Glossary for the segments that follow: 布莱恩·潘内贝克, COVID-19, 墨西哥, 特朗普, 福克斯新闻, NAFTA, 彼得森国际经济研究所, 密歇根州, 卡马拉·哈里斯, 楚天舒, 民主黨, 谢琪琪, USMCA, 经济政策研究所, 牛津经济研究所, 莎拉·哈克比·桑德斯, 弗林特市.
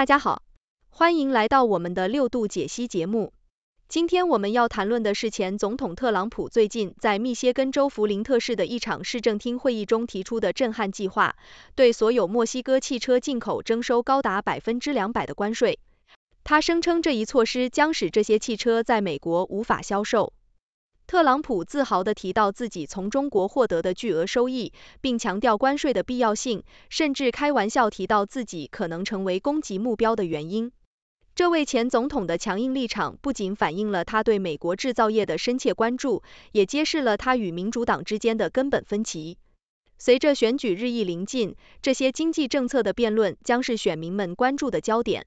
大家好，欢迎来到我们的六度解析节目。今天我们要谈论的是前总统特朗普最近在密歇根州弗林特市的一场市政厅会议中提出的震撼计划，对所有墨西哥汽车进口征收高达 200% 的关税。他声称这一措施将使这些汽车在美国无法销售。特朗普自豪地提到自己从中国获得的巨额收益，并强调关税的必要性，甚至开玩笑提到自己可能成为攻击目标的原因。这位前总统的强硬立场不仅反映了他对美国制造业的深切关注，也揭示了他与民主党之间的根本分歧。随着选举日益临近，这些经济政策的辩论将是选民们关注的焦点。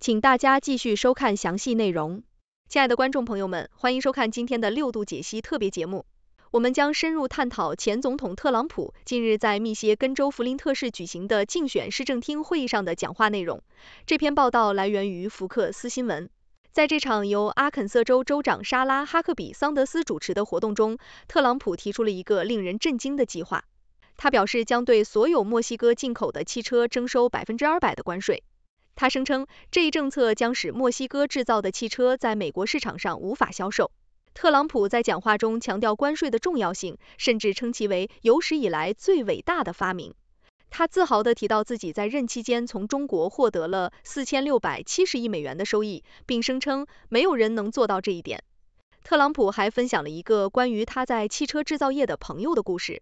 请大家继续收看详细内容。亲爱的观众朋友们，欢迎收看今天的六度解析特别节目。我们将深入探讨前总统特朗普近日在密歇根州弗林特市举行的竞选市政厅会议上的讲话内容。这篇报道来源于福克斯新闻。在这场由阿肯色州州长莎拉·哈克比·桑德斯主持的活动中，特朗普提出了一个令人震惊的计划。他表示将对所有墨西哥进口的汽车征收 200% 的关税。他声称，这一政策将使墨西哥制造的汽车在美国市场上无法销售。特朗普在讲话中强调关税的重要性，甚至称其为有史以来最伟大的发明。他自豪地提到自己在任期间从中国获得了4670亿美元的收益，并声称没有人能做到这一点。特朗普还分享了一个关于他在汽车制造业的朋友的故事。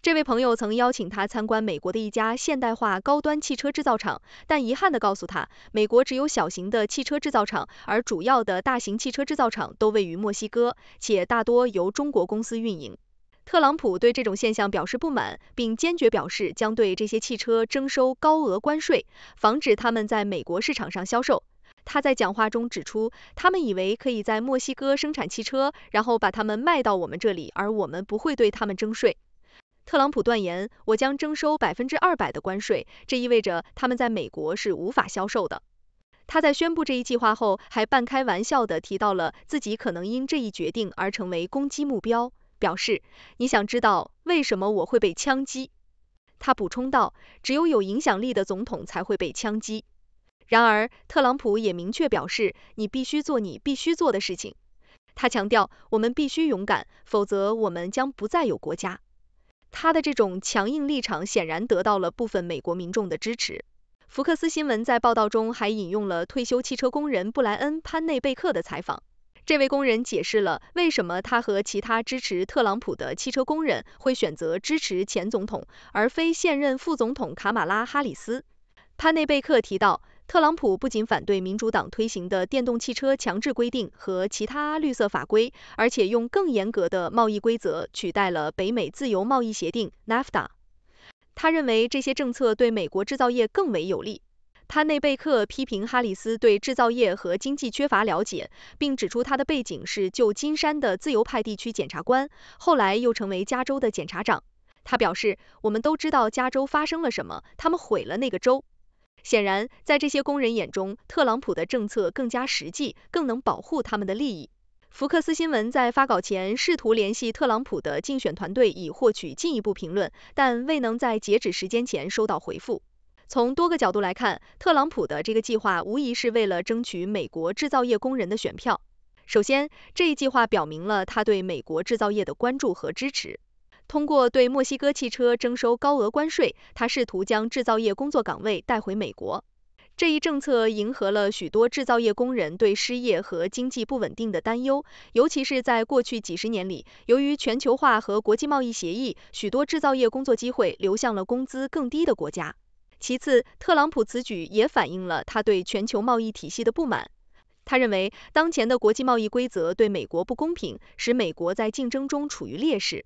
这位朋友曾邀请他参观美国的一家现代化高端汽车制造厂，但遗憾地告诉他，美国只有小型的汽车制造厂，而主要的大型汽车制造厂都位于墨西哥，且大多由中国公司运营。特朗普对这种现象表示不满，并坚决表示将对这些汽车征收高额关税，防止他们在美国市场上销售。他在讲话中指出，他们以为可以在墨西哥生产汽车，然后把它们卖到我们这里，而我们不会对他们征税。特朗普断言，我将征收 200% 的关税，这意味着他们在美国是无法销售的。他在宣布这一计划后，还半开玩笑地提到了自己可能因这一决定而成为攻击目标，表示，你想知道为什么我会被枪击？他补充道，只有影响力的总统才会被枪击。然而，特朗普也明确表示，你必须做你必须做的事情。他强调，我们必须勇敢，否则我们将不再有国家。他的这种强硬立场显然得到了部分美国民众的支持。福克斯新闻在报道中还引用了退休汽车工人布莱恩·潘内贝克的采访。这位工人解释了为什么他和其他支持特朗普的汽车工人会选择支持前总统，而非现任副总统卡马拉·哈里斯。潘内贝克提到，特朗普不仅反对民主党推行的电动汽车强制规定和其他绿色法规，而且用更严格的贸易规则取代了北美自由贸易协定 （NAFTA）。他认为这些政策对美国制造业更为有利。潘内贝克批评哈里斯对制造业和经济缺乏了解，并指出他的背景是旧金山的自由派地区检察官，后来又成为加州的检察长。他表示，我们都知道加州发生了什么，他们毁了那个州。显然，在这些工人眼中，特朗普的政策更加实际，更能保护他们的利益。福克斯新闻在发稿前试图联系特朗普的竞选团队以获取进一步评论，但未能在截止时间前收到回复。从多个角度来看，特朗普的这个计划无疑是为了争取美国制造业工人的选票。首先，这一计划表明了他对美国制造业的关注和支持。通过对墨西哥汽车征收高额关税，他试图将制造业工作岗位带回美国。这一政策迎合了许多制造业工人对失业和经济不稳定的担忧，尤其是在过去几十年里，由于全球化和国际贸易协议，许多制造业工作机会流向了工资更低的国家。其次，特朗普此举也反映了他对全球贸易体系的不满。他认为，当前的国际贸易规则对美国不公平，使美国在竞争中处于劣势。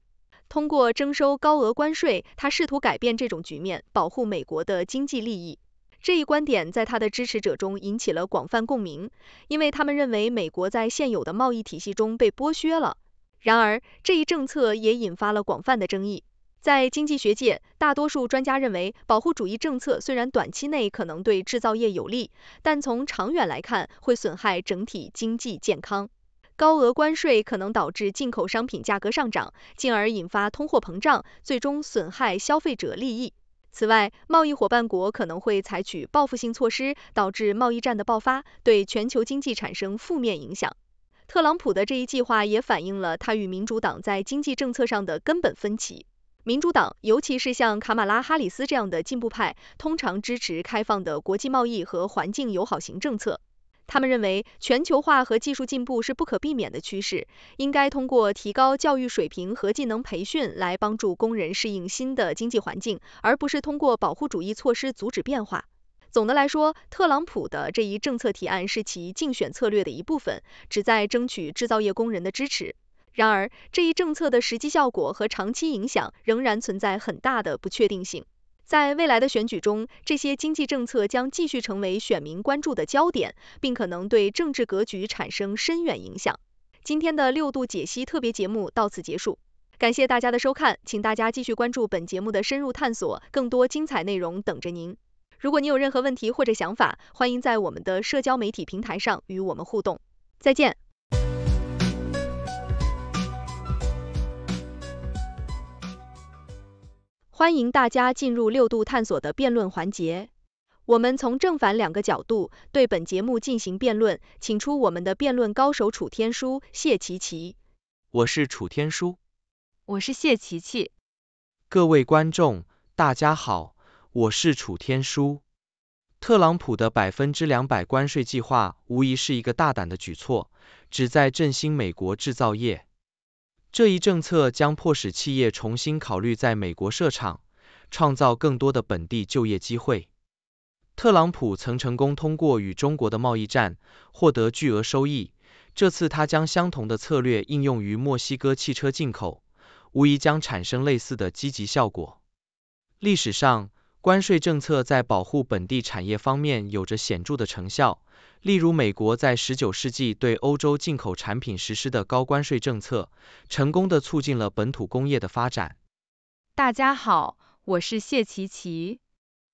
通过征收高额关税，他试图改变这种局面，保护美国的经济利益。这一观点在他的支持者中引起了广泛共鸣，因为他们认为美国在现有的贸易体系中被剥削了。然而，这一政策也引发了广泛的争议。在经济学界，大多数专家认为，保护主义政策虽然短期内可能对制造业有利，但从长远来看会损害整体经济健康。高额关税可能导致进口商品价格上涨，进而引发通货膨胀，最终损害消费者利益。此外，贸易伙伴国可能会采取报复性措施，导致贸易战的爆发，对全球经济产生负面影响。特朗普的这一计划也反映了他与民主党在经济政策上的根本分歧。民主党，尤其是像卡马拉·哈里斯这样的进步派，通常支持开放的国际贸易和环境友好型政策。 他们认为，全球化和技术进步是不可避免的趋势，应该通过提高教育水平和技能培训来帮助工人适应新的经济环境，而不是通过保护主义措施阻止变化。总的来说，特朗普的这一政策提案是其竞选策略的一部分，旨在争取制造业工人的支持。然而，这一政策的实际效果和长期影响仍然存在很大的不确定性。 在未来的选举中，这些经济政策将继续成为选民关注的焦点，并可能对政治格局产生深远影响。今天的六度解析特别节目到此结束，感谢大家的收看，请大家继续关注本节目的深入探索，更多精彩内容等着您。如果您有任何问题或者想法，欢迎在我们的社交媒体平台上与我们互动。再见。欢迎大家进入六度探索的辩论环节，我们从正反两个角度对本节目进行辩论，请出我们的辩论高手楚天舒、谢琪琪。我是楚天舒，我是谢琪琪。各位观众，大家好，我是楚天舒。特朗普的200%关税计划无疑是一个大胆的举措，旨在振兴美国制造业。 这一政策将迫使企业重新考虑在美国设厂，创造更多的本地就业机会。特朗普曾成功通过与中国的贸易战获得巨额收益，这次他将相同的策略应用于墨西哥汽车进口，无疑将产生类似的积极效果。历史上，关税政策在保护本地产业方面有着显著的成效，例如美国在19世纪对欧洲进口产品实施的高关税政策，成功地促进了本土工业的发展。大家好，我是谢琪琪。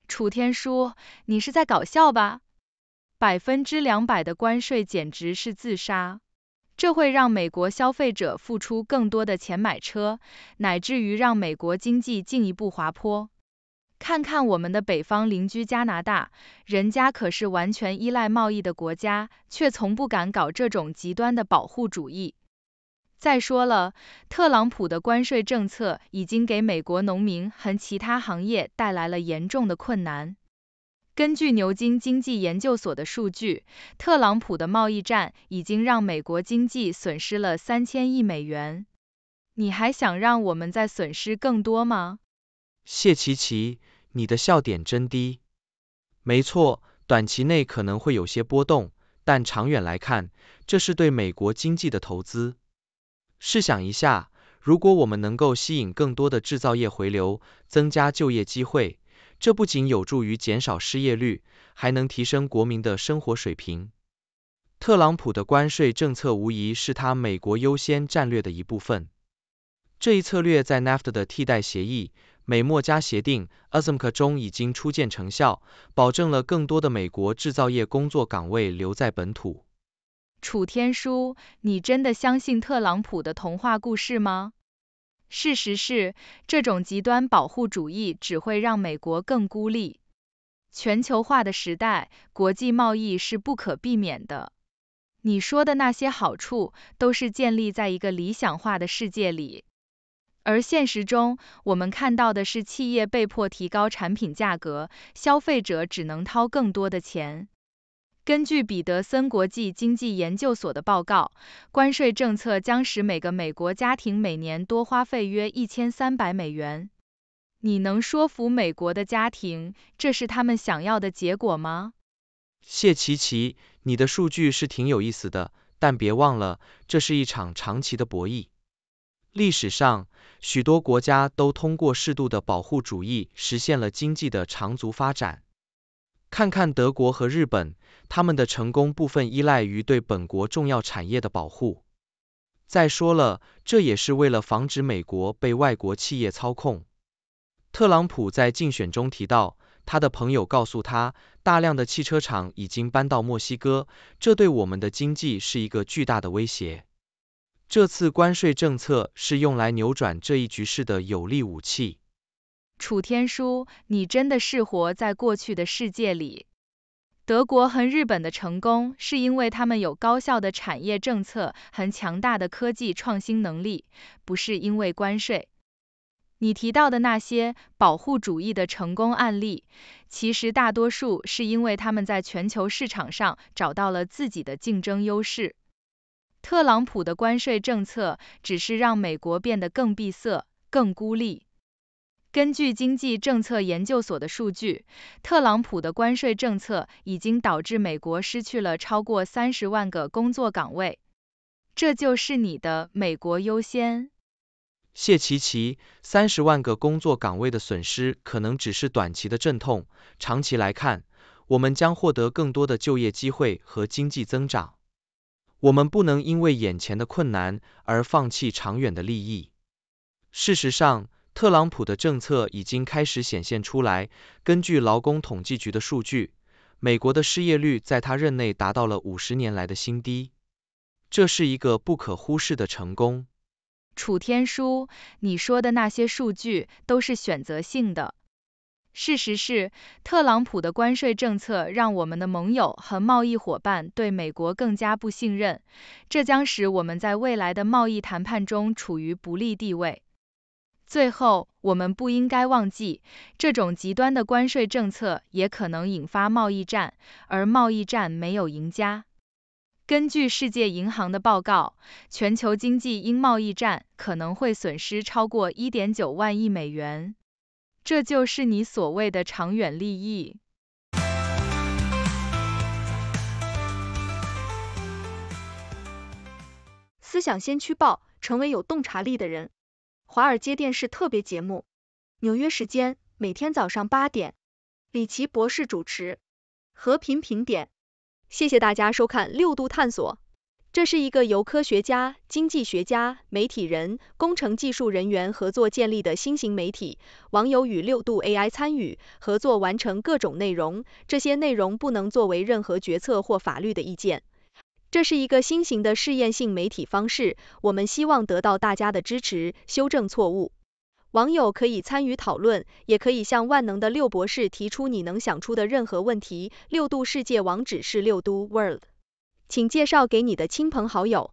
楚天舒，你是在搞笑吧？200%的关税简直是自杀，这会让美国消费者付出更多的钱买车，乃至于让美国经济进一步滑坡。 看看我们的北方邻居加拿大，人家可是完全依赖贸易的国家，却从不敢搞这种极端的保护主义。再说了，特朗普的关税政策已经给美国农民和其他行业带来了严重的困难。根据牛津经济研究所的数据，特朗普的贸易战已经让美国经济损失了3000亿美元。你还想让我们再损失更多吗？谢琪琪。 你的笑点真低。没错，短期内可能会有些波动，但长远来看，这是对美国经济的投资。试想一下，如果我们能够吸引更多的制造业回流，增加就业机会，这不仅有助于减少失业率，还能提升国民的生活水平。特朗普的关税政策无疑是他美国优先战略的一部分。这一策略在 NAFTA 的替代协议。 美墨加协定 （USMCA） 中已经初见成效，保证了更多的美国制造业工作岗位留在本土。楚天舒，你真的相信特朗普的童话故事吗？事实是，这种极端保护主义只会让美国更孤立。全球化的时代，国际贸易是不可避免的。你说的那些好处，都是建立在一个理想化的世界里。 而现实中，我们看到的是企业被迫提高产品价格，消费者只能掏更多的钱。根据彼得森国际经济研究所的报告，关税政策将使每个美国家庭每年多花费约1300美元。你能说服美国的家庭，这是他们想要的结果吗？谢琪琪，你的数据是挺有意思的，但别忘了，这是一场长期的博弈。 历史上，许多国家都通过适度的保护主义实现了经济的长足发展。看看德国和日本，他们的成功部分依赖于对本国重要产业的保护。再说了，这也是为了防止美国被外国企业操控。特朗普在竞选中提到，他的朋友告诉他，大量的汽车厂已经搬到墨西哥，这对我们的经济是一个巨大的威胁。 这次关税政策是用来扭转这一局势的有力武器。楚天舒，你真的是活在过去的世界里。德国和日本的成功是因为他们有高效的产业政策和强大的科技创新能力，不是因为关税。你提到的那些保护主义的成功案例，其实大多数是因为他们在全球市场上找到了自己的竞争优势。特朗普的关税政策只是让美国变得更闭塞、更孤立。根据经济政策研究所的数据，特朗普的关税政策已经导致美国失去了超过30万个工作岗位。这就是你的美国优先。谢琪琪，30万个工作岗位的损失可能只是短期的阵痛，长期来看，我们将获得更多的就业机会和经济增长。我们不能因为眼前的困难而放弃长远的利益。事实上，特朗普的政策已经开始显现出来。根据劳工统计局的数据，美国的失业率在他任内达到了50年来的新低，这是一个不可忽视的成功。楚天舒，你说的那些数据都是选择性的。事实是，特朗普的关税政策让我们的盟友和贸易伙伴对美国更加不信任，这将使我们在未来的贸易谈判中处于不利地位。最后，我们不应该忘记，这种极端的关税政策也可能引发贸易战，而贸易战没有赢家。根据世界银行的报告，全球经济因贸易战可能会损失超过 1.9 万亿美元。这就是你所谓的长远利益。思想先驱报，成为有洞察力的人。华尔街电视特别节目，纽约时间每天早上8点，李奇博士主持，和平评点。谢谢大家收看六度探索。这是一个由科学家、经济学家、媒体人、工程技术人员合作建立的新型媒体，网友与六度 AI 参与，合作完成各种内容，这些内容不能作为任何决策或法律的意见。这是一个新型的试验性媒体方式，我们希望得到大家的支持，修正错误。网友可以参与讨论，也可以向万能的六博士提出你能想出的任何问题。六度世界网址是6度 world。请介绍给你的亲朋好友。